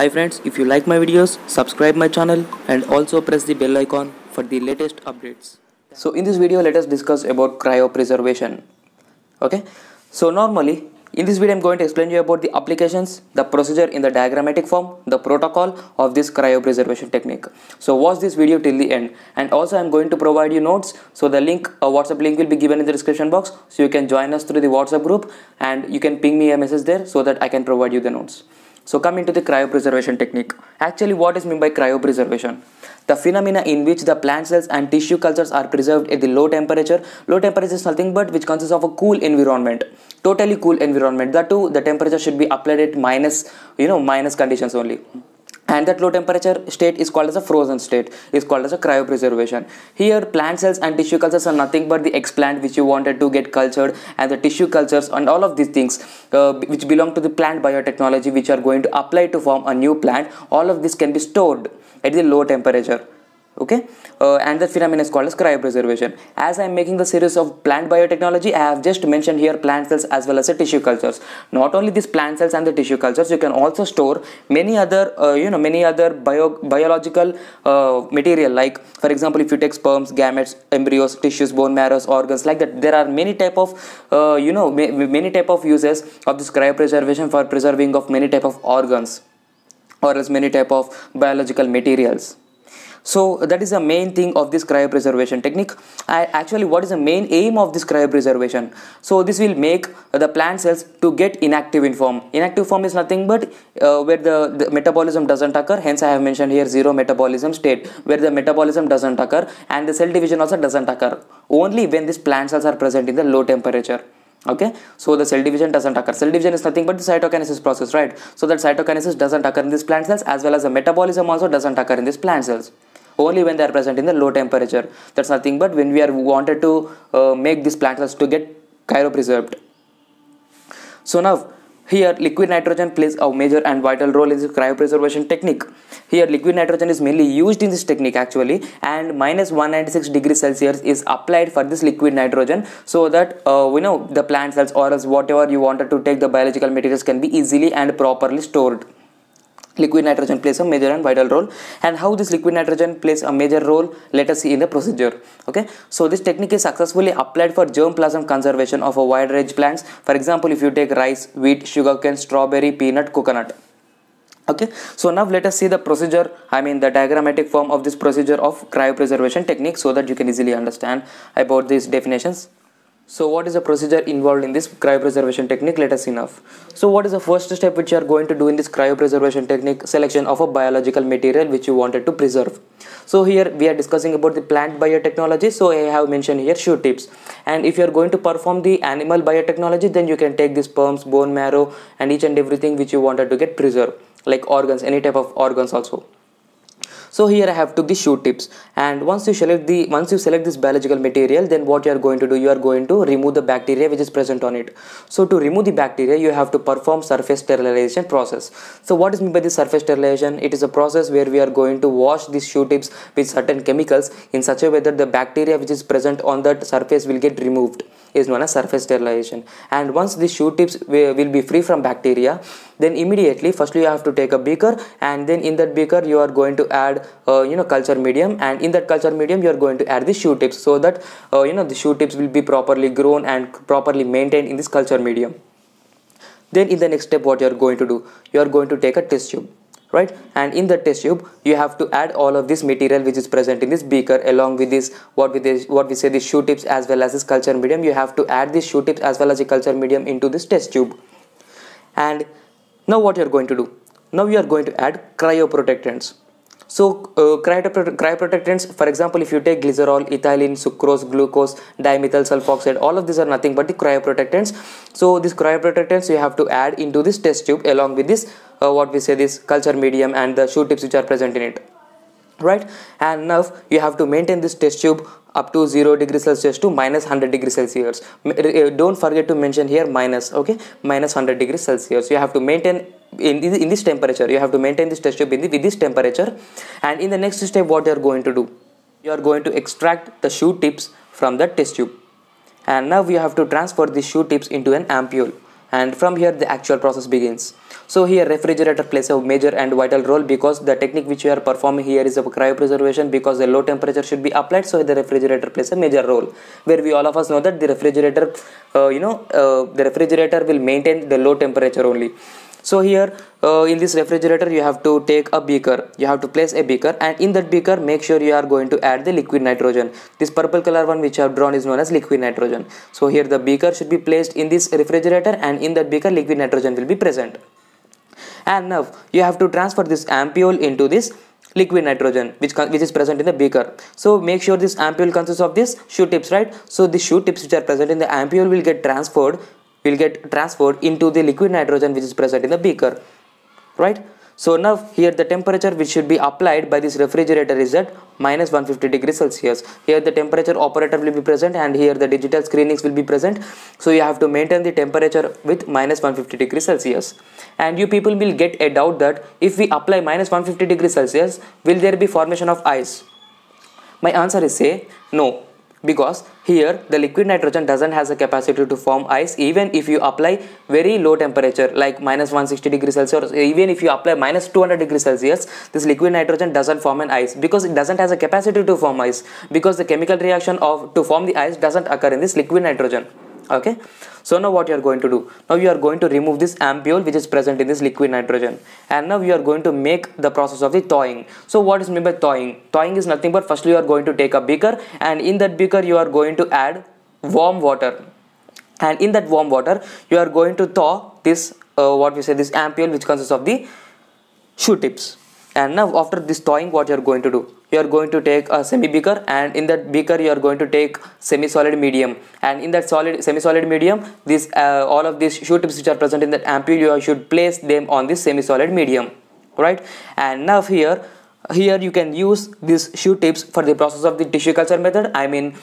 Hi friends, if you like my videos, subscribe my channel and also press the bell icon for the latest updates. So in this video, let us discuss about cryopreservation. Okay, so normally in this video I'm going to explain to you about the applications, the procedure in the diagrammatic form, the protocol of this cryopreservation technique. So watch this video till the end, and also I'm going to provide you notes. So the link, WhatsApp link will be given in the description box, so you can join us through the WhatsApp group and you can ping me a message there so that I can provide you the notes. So coming to the cryopreservation technique. Actually, what is meant by cryopreservation? The phenomena in which the plant cells and tissue cultures are preserved at the low temperature. Low temperature is nothing but which consists of a cool environment, totally cool environment. That too, the temperature should be applied at minus conditions only. And that low temperature state is called as a frozen state, is called as a cryopreservation. Here plant cells and tissue cultures are nothing but the explant which you wanted to get cultured, and the tissue cultures and all of these things which belong to the plant biotechnology, which are going to apply to form a new plant. All of this can be stored at the low temperature. Okay, and that phenomenon is called as cryopreservation. As I am making the series of plant biotechnology, I have just mentioned here plant cells as well as the tissue cultures. Not only these plant cells and the tissue cultures, you can also store many other biological material, like for example if you take sperms, gametes, embryos, tissues, bone marrows, organs, like that. There are many type of many type of uses of this cryopreservation for preserving of many type of organs or else many type of biological materials. So that is the main thing of this cryopreservation technique. Actually, what is the main aim of this cryopreservation? So this will make the plant cells to get inactive in form. Inactive form is nothing but where the metabolism doesn't occur. Hence I have mentioned here zero metabolism state, where the metabolism doesn't occur and the cell division also doesn't occur. Only when these plant cells are present in the low temperature. Okay, so the cell division doesn't occur. Cell division is nothing but the cytokinesis process, right? So that cytokinesis doesn't occur in these plant cells, as well as the metabolism also doesn't occur in these plant cells. Only when they are present in the low temperature. That's nothing but when we are wanted to make these plant cells to get cryopreserved. So now here liquid nitrogen plays a major and vital role in this cryopreservation technique. Here liquid nitrogen is mainly used in this technique actually, and -196°C is applied for this liquid nitrogen, so that the plant cells or else whatever you wanted to take, the biological materials can be easily and properly stored. Liquid nitrogen plays a major and vital role, and how this liquid nitrogen plays a major role, let us see in the procedure. Okay, so this technique is successfully applied for germplasm conservation of a wide range plants. For example, if you take rice, wheat, sugarcane, strawberry, peanut, coconut. Okay, so now let us see the procedure, I mean the diagrammatic form of this procedure of cryopreservation technique, so that you can easily understand about these definitions. So what is the procedure involved in this cryopreservation technique? Let us see now. So what is the first step which you are going to do in this cryopreservation technique? Selection of a biological material which you wanted to preserve. So here we are discussing about the plant biotechnology, so I have mentioned here shoe tips. And if you are going to perform the animal biotechnology, then you can take the sperms, bone marrow and each and everything which you wanted to get preserved, like organs, any type of organs also. So here I have took the shoe tips, and once you select this biological material, then what you are going to do, you are going to remove the bacteria which is present on it. So to remove the bacteria, you have to perform surface sterilization process. So what is meant by the surface sterilization? It is a process where we are going to wash these shoe tips with certain chemicals in such a way that the bacteria which is present on that surface will get removed, is known as surface sterilization. And once the shoe tips will be free from bacteria, then immediately firstly you have to take a beaker, and then in that beaker you are going to add culture medium, and in that culture medium you are going to add the shoe tips, so that the shoe tips will be properly grown and properly maintained in this culture medium. Then in the next step, what you are going to do, you are going to take a test tube, right? And in the test tube you have to add all of this material which is present in this beaker, along with this what we say the shoe tips as well as this culture medium. You have to add the shoe tips as well as the culture medium into this test tube. And now what you are going to do, now you are going to add cryoprotectants. So cryoprotectants, for example, if you take glycerol, ethylene, sucrose, glucose, dimethyl sulfoxide, all of these are nothing but the cryoprotectants. So these cryoprotectants you have to add into this test tube, along with this this culture medium and the shoe tips which are present in it, right? And now you have to maintain this test tube up to -0°C to -100°C. Don't forget to mention here minus, okay, -100°C. You have to maintain in this temperature, you have to maintain this test tube with this temperature. And in the next step, what you are going to do, you are going to extract the shoe tips from the test tube, and now you have to transfer the shoe tips into an ampule. and from here the actual process begins. So here refrigerator plays a major and vital role, because the technique which we are performing here is of cryopreservation, because the low temperature should be applied, so the refrigerator plays a major role, where we all of us know that the refrigerator the refrigerator will maintain the low temperature only. So here in this refrigerator you have to take a beaker, you have to place a beaker, and in that beaker make sure you are going to add the liquid nitrogen. This purple color one which I have drawn is known as liquid nitrogen. So here the beaker should be placed in this refrigerator, and in that beaker liquid nitrogen will be present. And now you have to transfer this ampoule into this liquid nitrogen which is present in the beaker. So make sure this ampoule consists of these shoe tips, right? So the shoe tips which are present in the ampoule will get transferred into the liquid nitrogen which is present in the beaker, right? So now here the temperature which should be applied by this refrigerator is at -150 degrees Celsius. Here the temperature operator will be present, and here the digital screenings will be present. So you have to maintain the temperature with -150 degrees Celsius. And you people will get a doubt that if we apply -150 degrees Celsius, will there be formation of ice? My answer is say no. Because here the liquid nitrogen doesn't has a capacity to form ice, even if you apply very low temperature like -160 degrees Celsius, even if you apply -200 degrees Celsius, this liquid nitrogen doesn't form an ice, because it doesn't has a capacity to form ice, because the chemical reaction to form the ice doesn't occur in this liquid nitrogen. Okay, so now what you are going to do, now you are going to remove this ampoule which is present in this liquid nitrogen, and now you are going to make the process of the thawing. So what is meant by thawing? Thawing is nothing but, firstly you are going to take a beaker, and in that beaker you are going to add warm water, and in that warm water you are going to thaw this this ampoule which consists of the shoe tips. And now after this thawing, what you are going to do, you are going to take a semi beaker, and in that beaker you are going to take semi-solid medium, and in that semi-solid medium this all of these shoe tips which are present in that ampoule, you should place them on this semi-solid medium, right? And now here you can use these shoe tips for the process of the tissue culture method. I mean,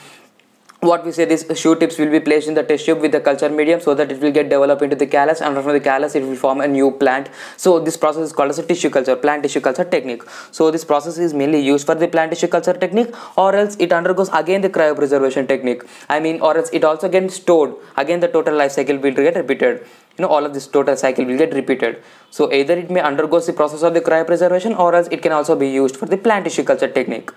these shoe tips will be placed in the test tube with the culture medium, so that it will get developed into the callus, and from the callus it will form a new plant. So this process is called as a tissue culture, plant tissue culture technique. So this process is mainly used for the plant tissue culture technique, or else it undergoes again the cryopreservation technique. I mean, or else it also gets stored, again the total life cycle will get repeated. All of this total cycle will get repeated. So either it may undergo the process of the cryopreservation, or else it can also be used for the plant tissue culture technique.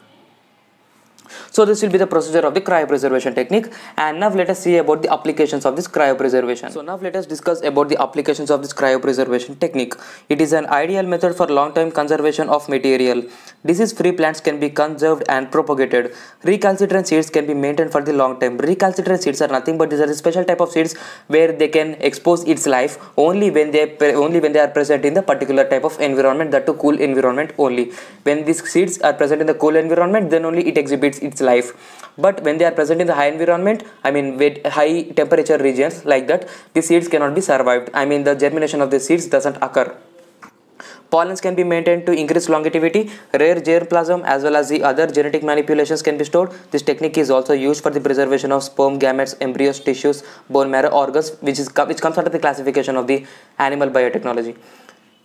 So this will be the procedure of the cryopreservation technique. And now let us see about the applications of this cryopreservation. So now let us discuss about the applications of this cryopreservation technique. It is an ideal method for long-term conservation of material. Disease-free plants can be conserved and propagated. Recalcitrant seeds can be maintained for the long time. Recalcitrant seeds are nothing but these are the special type of seeds where they can expose its life only when they are present in the particular type of environment, that too cool environment only. When these seeds are present in the cool environment, then only it exhibits its life. But when they are present in the high environment, I mean with high temperature regions like that, the seeds cannot be survived. I mean the germination of the seeds doesn't occur. Pollens can be maintained to increase longevity. Rare germplasm as well as the other genetic manipulations can be stored. This technique is also used for the preservation of sperm, gametes, embryos, tissues, bone marrow, organs, which comes under the classification of the animal biotechnology.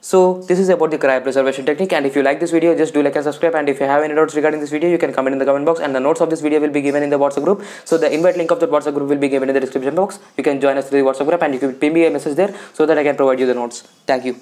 So this is about the cryopreservation technique, and if you like this video, just do like and subscribe, and if you have any doubts regarding this video, you can comment in the comment box, and the notes of this video will be given in the WhatsApp group. So the invite link of the WhatsApp group will be given in the description box. You can join us through the WhatsApp group, and you can ping me a message there so that I can provide you the notes. Thank you.